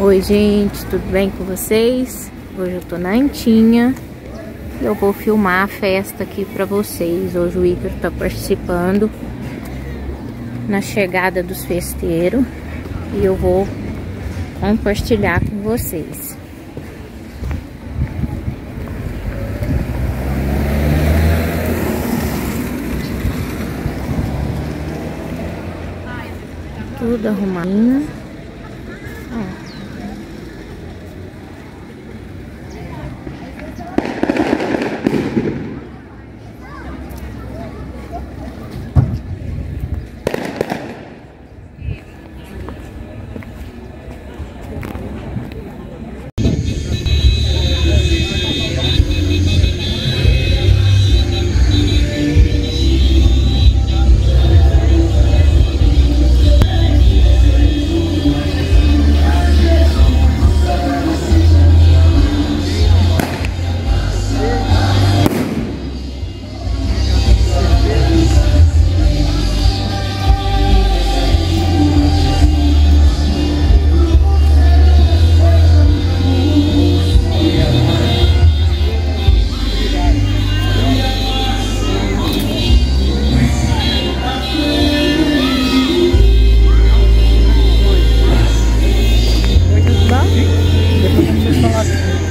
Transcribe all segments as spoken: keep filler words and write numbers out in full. Oi gente, tudo bem com vocês? Hoje eu tô na Antinha e eu vou filmar a festa aqui pra vocês. Hoje o Igor tá participando na chegada dos festeiros e eu vou compartilhar com vocês. Tudo arrumadinho.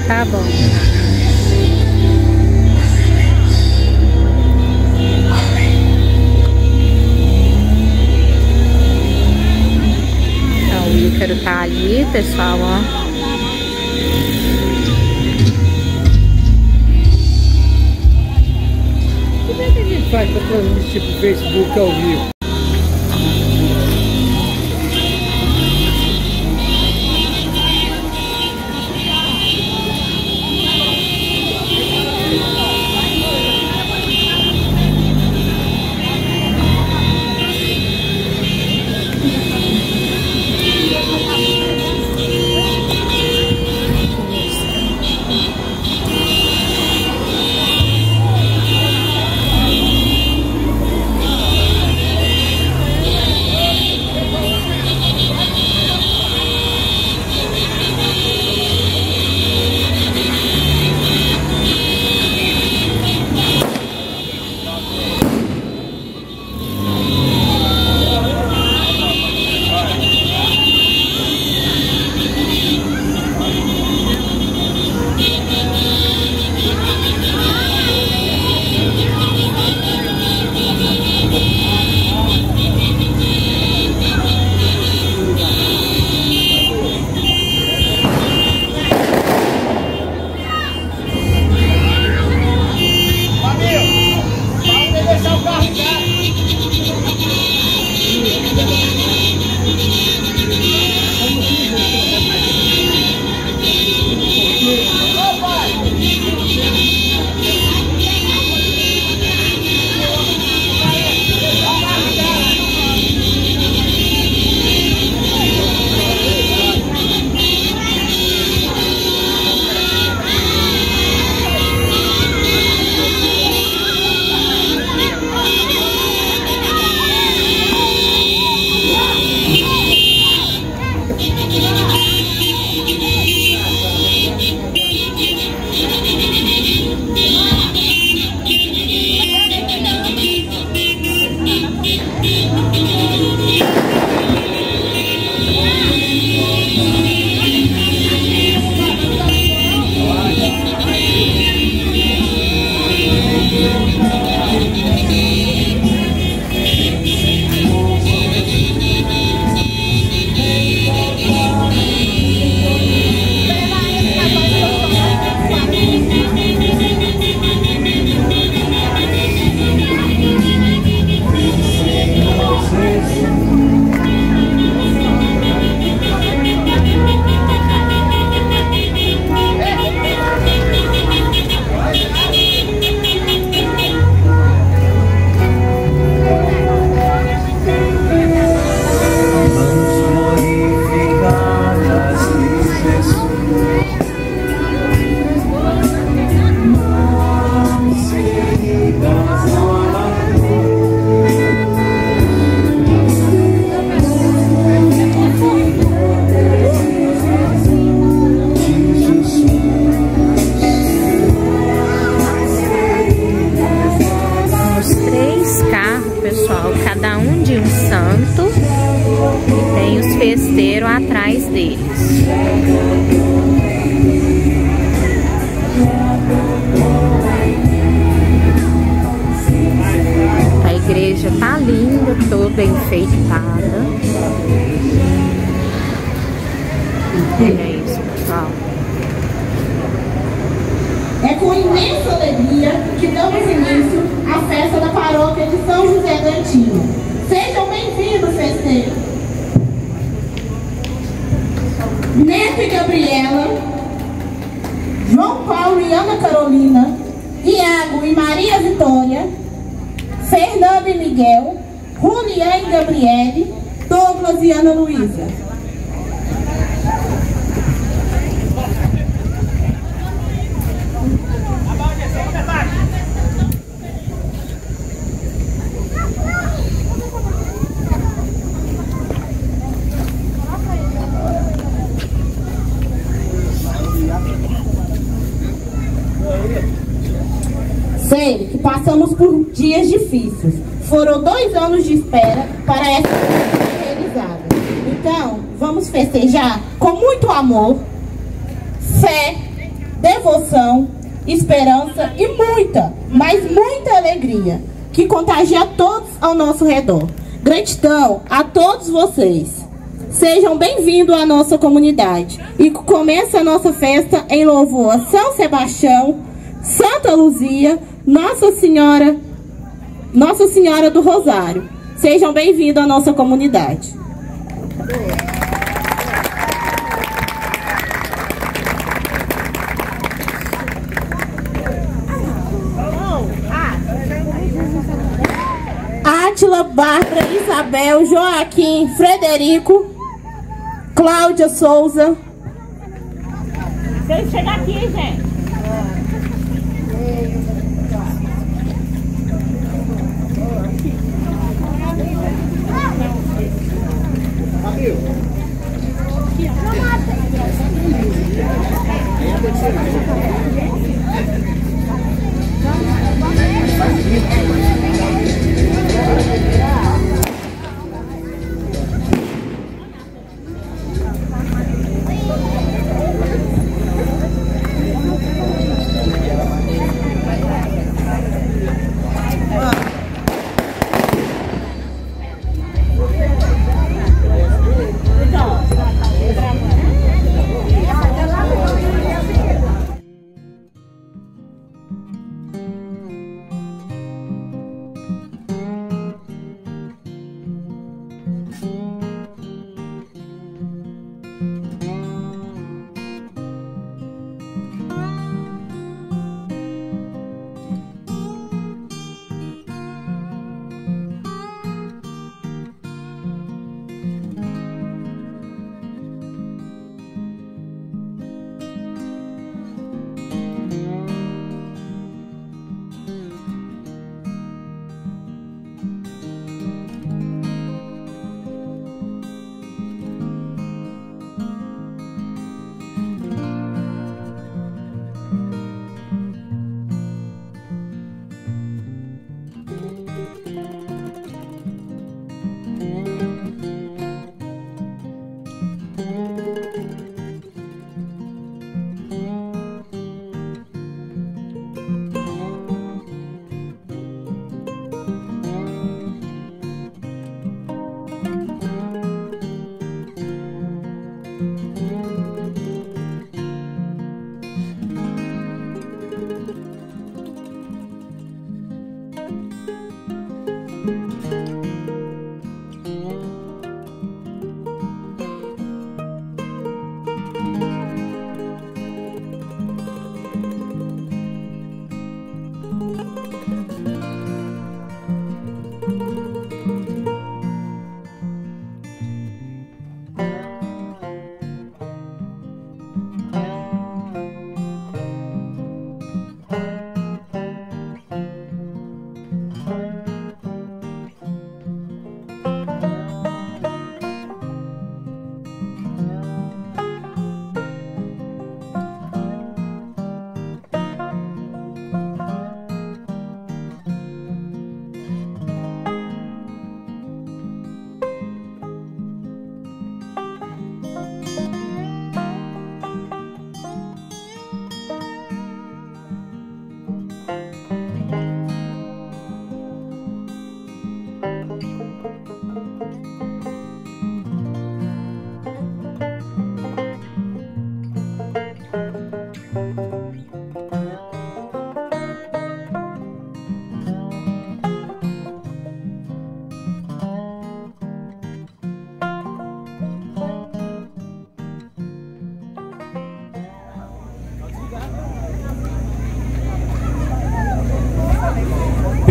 Tá bom. Então, o Ícaro tá ali, pessoal, ó. Como é que a gente faz pra transmitir pro Facebook ao vivo? festeiro atrás deles. A igreja tá linda, toda enfeitada. Olha isso, pessoal. É com imensa alegria que damos início à festa da paróquia de São José do Antinha. Sejam bem-vindos, festeiros. Neto e Gabriela, João Paulo e Ana Carolina, Iago e Maria Vitória, Fernando e Miguel, Juliane e Gabriele, Douglas e Ana Luísa. Sei que passamos por dias difíceis. Foram dois anos de espera para essa festa realizada. Então, vamos festejar com muito amor, fé, devoção, esperança e muita, mas muita alegria, que contagia todos ao nosso redor. Gratidão a todos vocês. Sejam bem-vindos à nossa comunidade. E começa a nossa festa em louvor a São Sebastião, Santa Luzia, Nossa Senhora, Nossa Senhora do Rosário. Sejam bem-vindos à nossa comunidade. Átila, Bárbara, Isabel, Joaquim, Frederico, Cláudia Souza. Vocês chegam aqui, gente.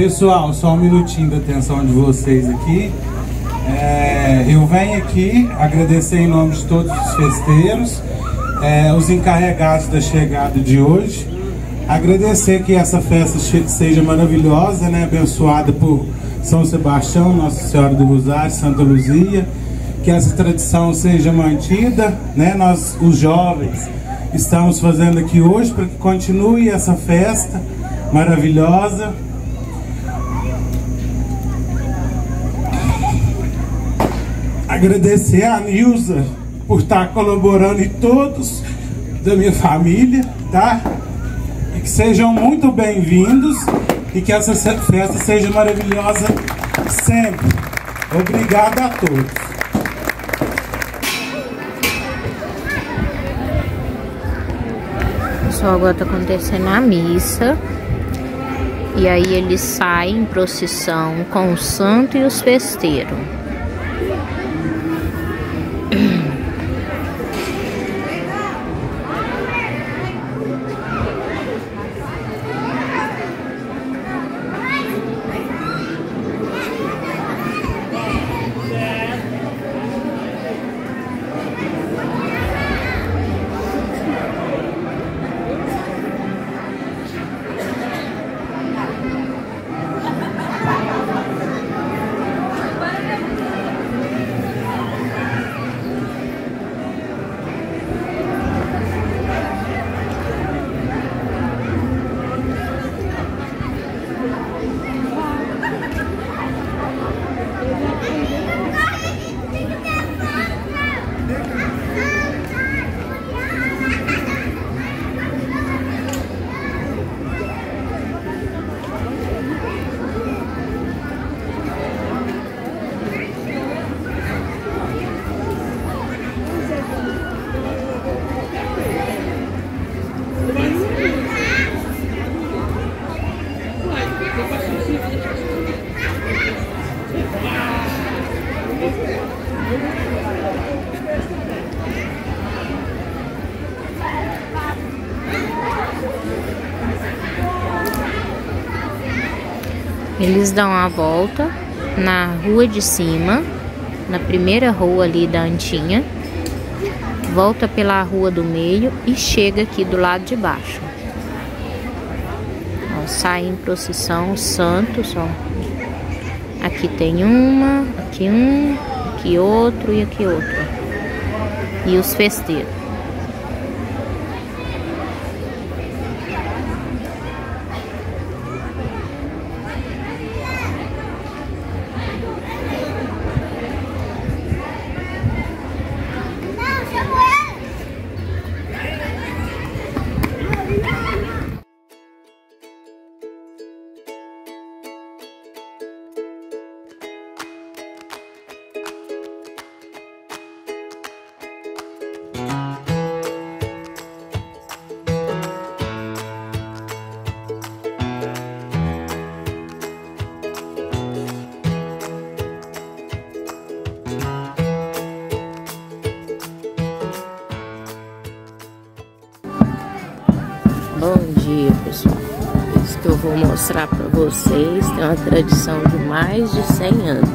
Pessoal, só um minutinho da atenção de vocês aqui. É, eu venho aqui agradecer em nome de todos os festeiros, é, os encarregados da chegada de hoje. Agradecer que essa festa seja maravilhosa, né? Abençoada por São Sebastião, Nossa Senhora do Rosário, Santa Luzia. Que essa tradição seja mantida, né? Nós, os jovens, estamos fazendo aqui hoje para que continue essa festa maravilhosa. Agradecer a Nilza por estar colaborando e todos da minha família, tá? E que sejam muito bem-vindos e que essa festa seja maravilhosa sempre. Obrigado a todos. Pessoal, agora tá acontecendo a missa e aí eles saem em procissão com o santo e os festeiros. Eles dão a volta na rua de cima, na primeira rua ali da Antinha, volta pela rua do meio e chega aqui do lado de baixo. Ó, sai em procissão os santos, ó. Aqui tem uma, aqui um, aqui outro e aqui outro. E os festeiros. Pessoal, isso que eu vou mostrar para vocês tem uma tradição de mais de cem anos.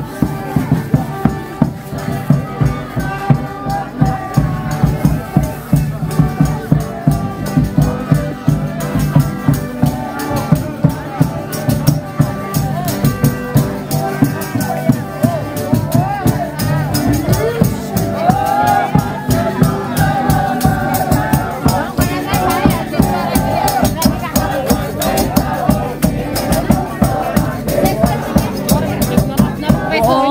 Oh.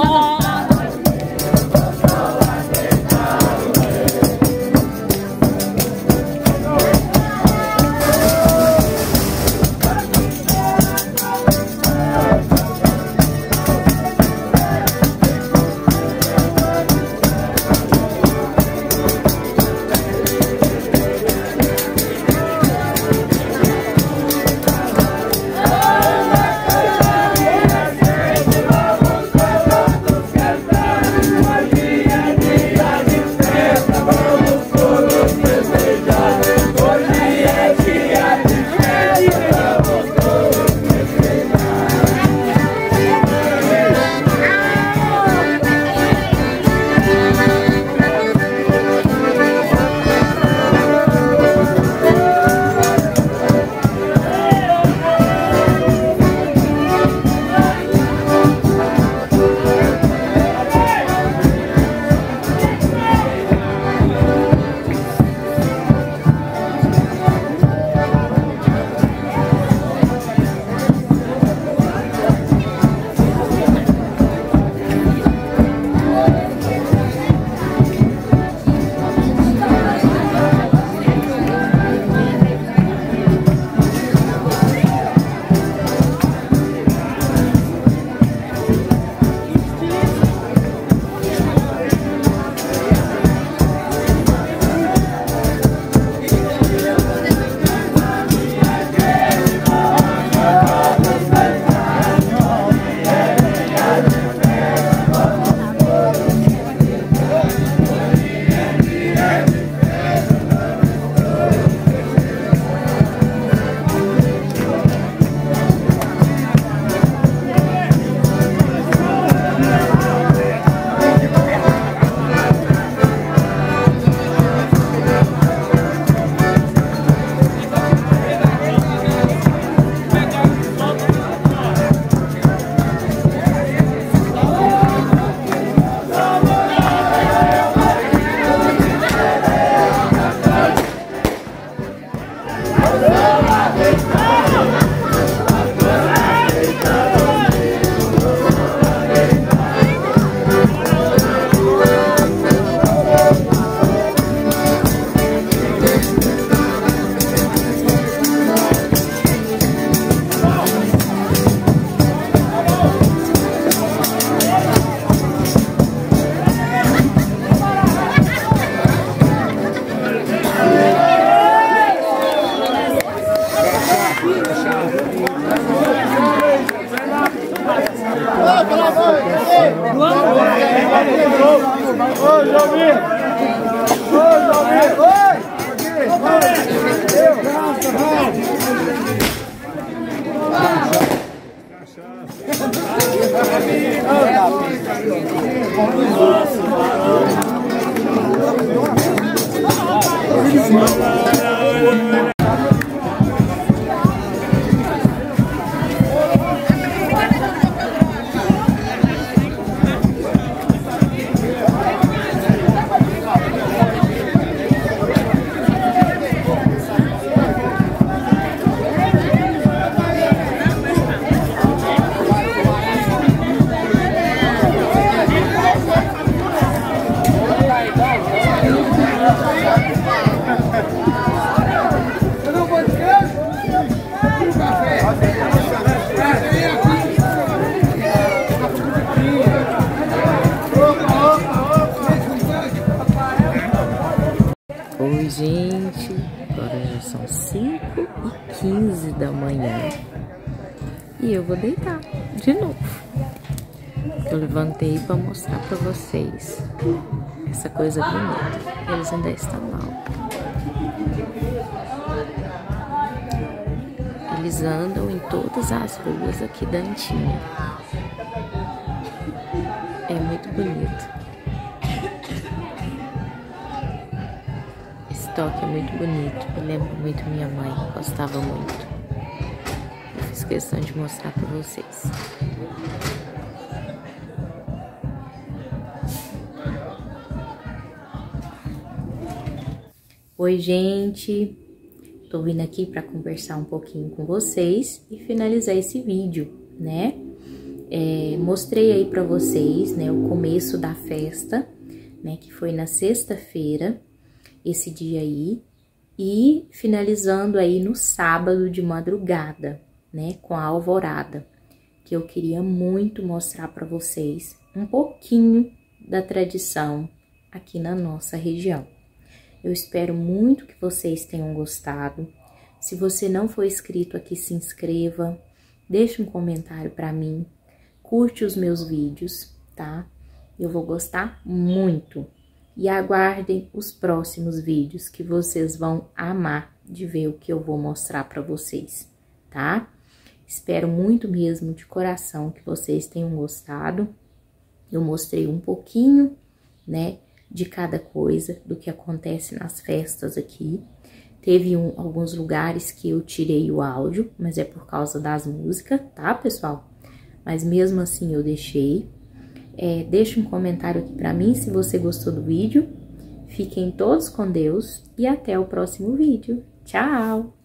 Javier! Vai, Javier! Vai! Vai! Gente, agora já são cinco e quinze da manhã e eu vou deitar de novo. Eu levantei para mostrar para vocês essa coisa bonita. Eles ainda estão lá. Eles andam em todas as ruas aqui da Antinha. É muito bonito. Esse toque é muito bonito, eu lembro muito minha mãe, gostava muito. Eu fiz questão de mostrar para vocês. Oi, gente! Tô vindo aqui para conversar um pouquinho com vocês e finalizar esse vídeo, né? É, mostrei aí para vocês, né, o começo da festa, né, que foi na sexta-feira. Esse dia aí, e finalizando aí no sábado de madrugada, né, com a Alvorada, que eu queria muito mostrar para vocês um pouquinho da tradição aqui na nossa região. Eu espero muito que vocês tenham gostado. Se você não for inscrito aqui, se inscreva, deixe um comentário para mim, curte os meus vídeos, tá? Eu vou gostar muito. E aguardem os próximos vídeos que vocês vão amar de ver o que eu vou mostrar para vocês, tá? Espero muito mesmo de coração que vocês tenham gostado. Eu mostrei um pouquinho, né, de cada coisa, do que acontece nas festas aqui. Teve um, alguns lugares que eu tirei o áudio, mas é por causa das músicas, tá, pessoal? Mas mesmo assim eu deixei. É, deixe um comentário aqui pra mim se você gostou do vídeo. Fiquem todos com Deus e até o próximo vídeo. Tchau!